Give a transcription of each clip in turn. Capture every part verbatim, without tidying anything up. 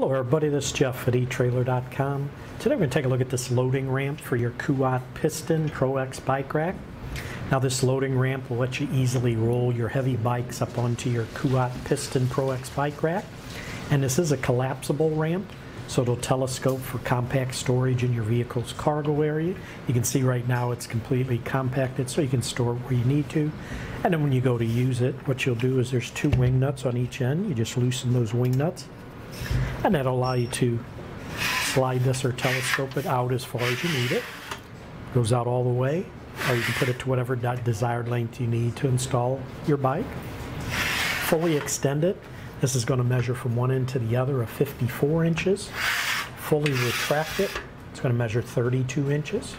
Hello everybody, this is Jeff at e Trailer dot com. Today we're going to take a look at this loading ramp for your Kuat Piston Pro X bike rack. Now this loading ramp will let you easily roll your heavy bikes up onto your Kuat Piston Pro X bike rack. And this is a collapsible ramp, so it'll telescope for compact storage in your vehicle's cargo area. You can see right now it's completely compacted, so you can store it where you need to. And then when you go to use it, what you'll do is there's two wing nuts on each end. You just loosen those wing nuts, and that'll allow you to slide this or telescope it out as far as you need it. It goes out all the way, or you can put it to whatever desired length you need to install your bike. Fully extend it. This is going to measure from one end to the other of fifty-four inches. Fully retract it. It's going to measure thirty-two inches.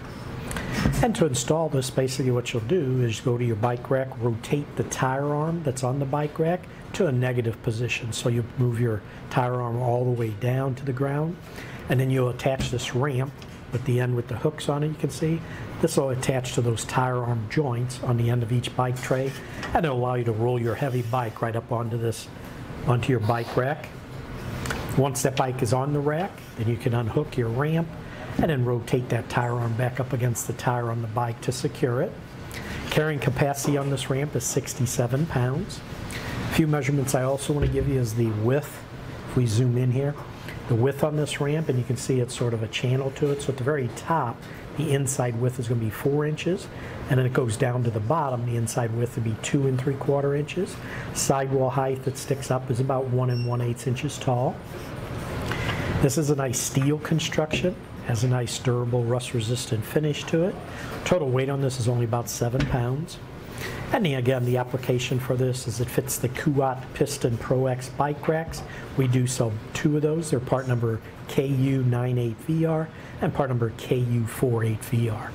And to install this, basically what you'll do is go to your bike rack, rotate the tire arm that's on the bike rack to a negative position. So you move your tire arm all the way down to the ground, and then you'll attach this ramp with the end with the hooks on it, you can see. This will attach to those tire arm joints on the end of each bike tray, and it'll allow you to roll your heavy bike right up onto this, onto your bike rack. Once that bike is on the rack, then you can unhook your ramp and then rotate that tire arm back up against the tire on the bike to secure it. Carrying capacity on this ramp is sixty-seven pounds. A few measurements I also want to give you is the width. If we zoom in here, the width on this ramp, and you can see it's sort of a channel to it, so at the very top, the inside width is going to be four inches, and then it goes down to the bottom, the inside width would be two and three quarter inches. Sidewall height that sticks up is about one and one eighth inches tall. This is a nice steel construction. Has a nice durable rust-resistant finish to it. Total weight on this is only about seven pounds. And the, again, the application for this is it fits the Kuat Piston Pro X bike racks. We do sell two of those. They're part number K U ninety-eight V R and part number K U forty-eight V R.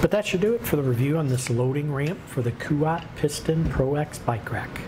But that should do it for the review on this loading ramp for the Kuat Piston Pro X bike rack.